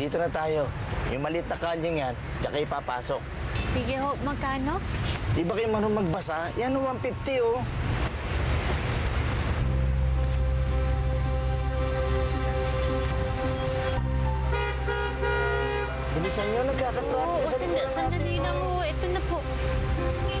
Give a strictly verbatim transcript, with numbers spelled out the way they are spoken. Dito na tayo. Yung maliit na kanyang yan, tsaka ipapasok. Sige ho, magkano? Di ba kayo marunong magbasa? Yan o, one fifty oh. Bilisan nyo, nagkakatrapin. Oo, sandali na ho. Ito na po.